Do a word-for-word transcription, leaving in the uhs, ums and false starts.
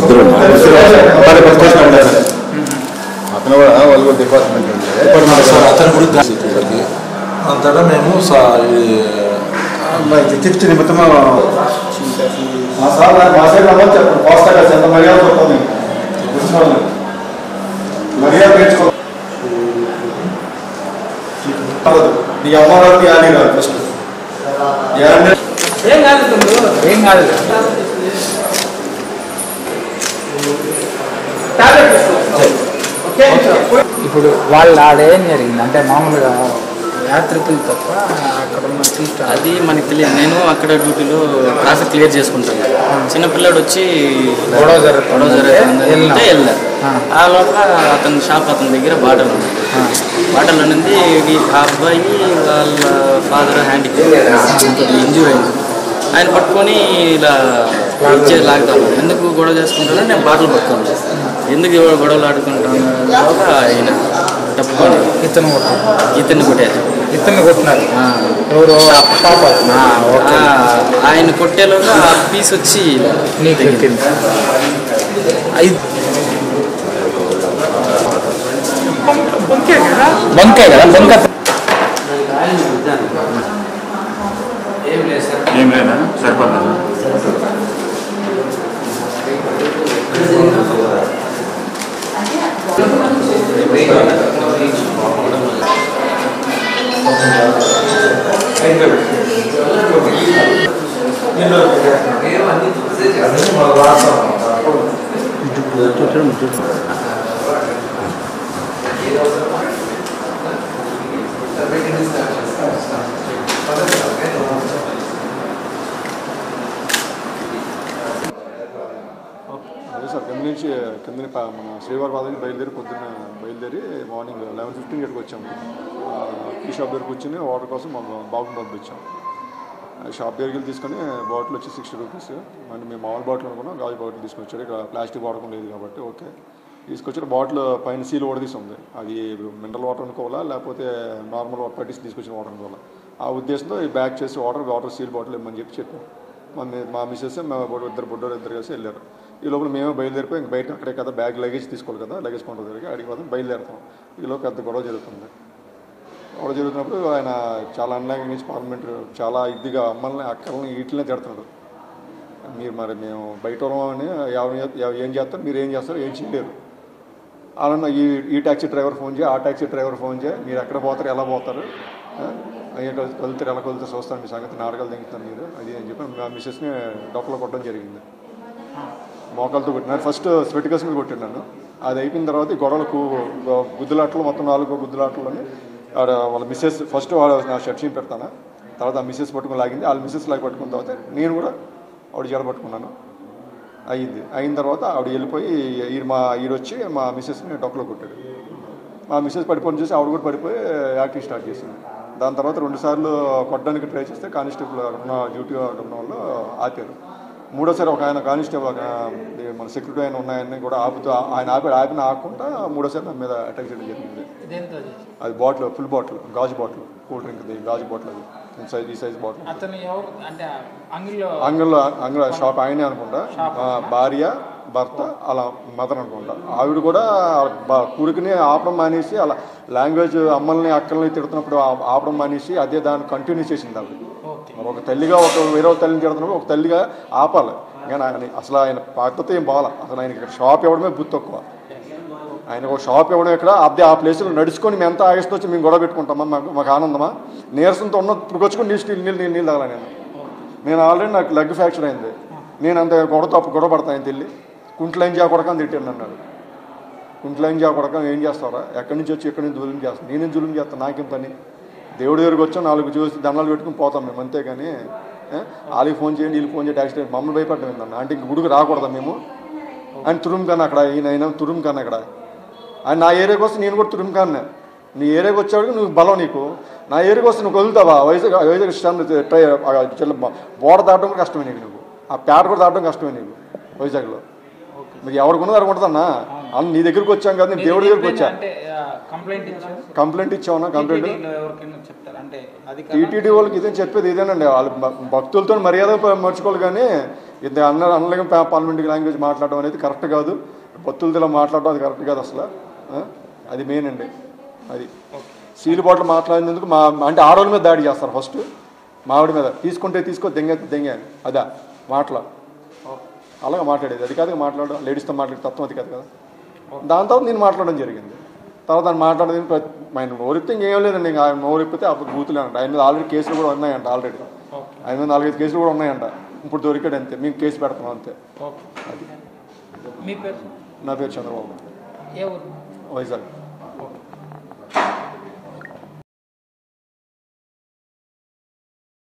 ఇద్దరు అతను కూడా వాళ్ళు డిపార్ట్మెంట్ ఉంటుంది. అంతటా మేము తిరిగి నిమిత్తమా మర్యాద పెంచుకో నీ అమ్మవారికి యానీ కాదు ఫస్ట్ ఏం కాదు ఏం కాదు ఇప్పుడు వాళ్ళు ఆడేం జరిగింది అంటే మామూలుగా యాత్రికులు తప్ప అక్కడ ఉన్న సీట్ అది మనకి తెలియదు. నేను అక్కడ డ్యూటీలో కాస్త క్లియర్ చేసుకుంటాను. చిన్నపిల్లాడు వచ్చి గొడవ గొడవ జరుగుతుందంటే వెళ్ళారు. ఆ లోపల అతని షాప్ అతని దగ్గర బాటలు ఉంది. బాటలు అనేది ఆ అబ్బాయి వాళ్ళ ఫాదర్ హ్యాండిక్యాప్ ఇంజూర్ అయింది. ఆయన పట్టుకొని ఇలా వచ్చే లాగుతాను. ఎందుకు గొడవ చేసుకుంటానో నేను బాటలు పట్టుకోను. ఎందుకు గొడవలు ఆడుకుంటాను లోపల ఆయన తప్పుకొని ఇతను ఇతన్ని కొట్టారు. ఇతన్ని కొట్టినారు ఎవరు? పాప. ఆయన కొట్టేలోగా ఆ పీస్ వచ్చి నీకు పెట్టింది. బంకే కదా బంక ఏం లేదా సరిపడా నుంచి కింద మన శ్రీవారు బాధ బయలుదేరి పొద్దున్న బయలుదేరి మార్నింగ్ లెవెన్ ఫిఫ్టీన్ గంటకు వచ్చాము. ఈ షాప్ దగ్గరకు వచ్చి వాటర్ కోసం మా బాబుని పంపించాం. షాప్ దగ్గరికి వెళ్ళి తీసుకొని బాటిల్ వచ్చి సిక్స్టీ రూపీస్. అండ్ మేము మామూలు బాటిల్ అనుకున్నాం, గాజు బాటిల్ తీసుకొచ్చాడు. ఇక్కడ ప్లాస్టిక్ వాడకం లేదు కాబట్టి ఓకే తీసుకొచ్చాడు. బాటిల్ పైన సీల్ కూడా తీసుకుంది. అది మినరల్ వాటర్ అనుకోవాలా లేకపోతే నార్మల్ వాటర్ పట్టించి తీసుకొచ్చిన వాటర్ అనుకోవాలా. ఆ ఉద్దేశంతో ఈ బ్యాక్ చేసి వాటర్ వాటర్ సీల్ బాటిల్ ఇవ్వమని చెప్పి చెప్పాం. మా మా మిస్సెస్ మా ఇద్దరు బుడ్డోరు ఇద్దరు కలిసి వెళ్ళారు. ఈ లోపల మేమే బయలుదేరిపోయి ఇంక బయట అక్కడే కదా బ్యాగ్ లగేజ్ తీసుకోవాలి కదా, లగేజ్ కొండ దగ్గరికి అడిగి పోతాం బయలుదేరుతాం. ఈలో పెద్ద గొడవ జరుగుతుంది. గొడవ జరుగుతున్నప్పుడు ఆయన చాలా అన్యాయం చేసి పార్లమెంట్ చాలా ఇదిగా అమ్మల్ని అక్కల్ని వీటినే తిడుతున్నాడు. మీరు మరి మేము బయట వాళ్ళని ఎవరు ఏం చేస్తారు, మీరు ఏం చేస్తారు, ఏం చేయలేరు. అలా ఈ ఈ ట్యాక్సీ డ్రైవర్ ఫోన్ చేయి, ఆ ట్యాక్సీ డ్రైవర్ ఫోన్ చేయి, మీరు ఎక్కడ పోతారు, ఎలా పోతారు, కలుతారు, ఎలా కలుతారు చూస్తాను, మీ సంగతి నాటకాలు దింగుతాను మీరు అది అని చెప్పి మా మిస్సెస్ని డబ్బులో కొట్టడం జరిగింది. మోకాలతో కొట్టినారు. ఫస్ట్ స్వెటికల్స్ మీద కొట్టినాను. అది అయిపోయిన తర్వాత గొడవలకు గుద్దులాటలు మొత్తం నాలుగు గుద్దులాటలోని వాళ్ళ మిస్సెస్ ఫస్ట్ వాళ్ళ నా షర్ట్ షీట్ పెడతాను. తర్వాత ఆ మిస్సెస్ పట్టుకుని లాగింది. వాళ్ళ మిస్సెస్ లాగి పట్టుకున్న తర్వాత నేను కూడా ఆవిడ జడ పట్టుకున్నాను. అయ్యింది. అయిన తర్వాత ఆవిడ వెళ్ళిపోయి ఈ మా ఈడొచ్చి మా మిస్సెస్ని డొక్కలో కొట్టాడు. మా మిస్సెస్ పడిపోని చూసి ఆవిడ కూడా పడిపోయి యాక్టింగ్ స్టార్ట్ చేసింది. దాని తర్వాత రెండుసార్లు కొట్టడానికి ట్రై చేస్తే కానిస్టేబుల్ ఉన్న డ్యూటీ ఉన్న వాళ్ళు ఆపారు. మూడోసారి ఒక ఆయన కానిస్టేబుల్ ఒక మన సెక్యూరిటీ ఆయన ఉన్నాయని కూడా ఆపుతూ ఆయన ఆపి ఆపిన ఆకుండా మూడోసారి నా మీద అటాక్ చేయడం జరిగింది. అది బాటిల్ ఫుల్ బాటిల్ గాజు బాటిల్ కూల్ డ్రింక్ది గాజు బాటిల్ అది సైజ్ ఈ సైజ్ బాటిల్. అంగల్లో అంగ షాప్ ఆయనే అనుకుంటా, భార్య భర్త అలా మదర్ అనుకుంటా. ఆవిడ కూడా కూరికిని ఆపడం మానేసి అలా లాంగ్వేజ్ అమ్మల్ని అక్కల్ని తిడుతున్నప్పుడు ఆపడం మానేసి అదే దాన్ని కంటిన్యూ చేసింది. ఆవిడ ఒక తల్లిగా ఒక వేరే తల్లిని తిడుతున్నప్పుడు ఒక తల్లిగా ఆపాలి. కానీ ఆయన అసలు ఆయన పద్ధతి ఏం బాగాలి. అసలు ఆయనకి ఇక్కడ షాప్ ఇవ్వడమే బుద్ధి తక్కువ. ఆయన ఒక షాప్ ఇవ్వడం ఇక్కడ అదే ఆ ప్లేసులో నడుచుకొని మేము ఎంత ఆగిస్తూ వచ్చి మేము గొడవ పెట్టుకుంటామా, మాకు మాకు ఆనందమా, నీరసంతో ఉన్న పుట్టుకొచ్చుకొని నీళ్ళు నీళ్ళు నీళ్ళు నీళ్ళు తగల. నేను నేను ఆల్రెడీ నాకు లెగ్ ఫ్రాక్చర్ అయింది. నేను అంత గొడవ తప్పు గొడవ పడతాను. ఆయన తెల్లి కుంట్లైన్ చేయకూడక అని తిట్టాను అన్నాడు. కుంట్లైన్ చేయకూడక ఏం చేస్తారా, ఎక్కడి నుంచి వచ్చి ఎక్కడి నుంచి జులుం చేస్తాను, నేనేం జులుం చేస్తాను, నాకేం పని, దేవుడి దగ్గరికి వచ్చాం, నాలుగు చూసి దండాలు పెట్టుకుని పోతాం మేము అంతేగాని వాళ్ళకి ఫోన్ చేయండి వీళ్ళు ఫోన్ చేయండి యాక్సిడెంట్ మమ్మల్ని భయపడ్డాం ఏంటన్నా అంటే ఇంక గుడికి రాకూడదా మేము అని తురుము కాను అక్కడ ఈయన అయినా తురుము కాను అక్కడ ఆయన నా ఏరియాకి వస్తే నేను కూడా తురుము కాను. నీ ఏరియాకి వచ్చేవాడికి నువ్వు బలం, నీకు నా ఏరియాకి వస్తే నువ్వు వదులుతావా? వైజాగ్ వైజాగ్ ట్రై బోర్డర్ దాటడం కూడా కష్టమే నీకు, నువ్వు ఆ ప్యాడ్ కూడా దాటడం కష్టమే నీకు వైజాగ్లో. మరి ఎవరికి ఉన్నది అనుకుంటుందన్నా అని నీ దగ్గరికి వచ్చాం కదా, నేను దేవుడి దగ్గరికి వచ్చాను. కంప్లైంట్ ఇచ్చామన్నా, కంప్లైంట్ అంటే టీటీడీ వాళ్ళకి ఇదే చెప్పేది ఇదేనండి, వాళ్ళు భక్తులతో మర్యాద మర్చుకోవాలి కానీ ఇది అన్న అనలేక పార్లమెంట్ లాంగ్వేజ్ మాట్లాడడం అనేది కరెక్ట్ కాదు, భక్తులతో ఇలా మాట్లాడడం అది కరెక్ట్ కాదు అసలు, అది మెయిన్ అండి. అది సీలు బాటలు మాట్లాడినందుకు మా అంటే ఆ రోజుల మీద దాడి చేస్తారు, ఫస్ట్ మావిడి మీద తీసుకుంటే తీసుకో దెంగ దెంగ అని అదా మాట్లా అలాగే మాట్లాడేది, అది కాదు మాట్లాడడం లేడీస్తో మాట్లాడే తత్వం అది కాదు కదా. దాని తర్వాత నేను మాట్లాడడం జరిగింది, తర్వాత దాన్ని మాట్లాడేది ఆయన నోరిపితే ఇంకేం లేదండి, ఆయన నోరిపితే అప్పుడు బూతులు అంట, ఆయన మీద ఆల్రెడీ కేసులు కూడా ఉన్నాయంట, ఆల్రెడీ ఆయన మీద నాలుగైదు కేసులు కూడా ఉన్నాయంట, ఇప్పుడు దొరికాడు అంతే, మేము కేసు పెడతాం అంతే. అది నా పేరు చంద్రబాబు, వైజాగ్.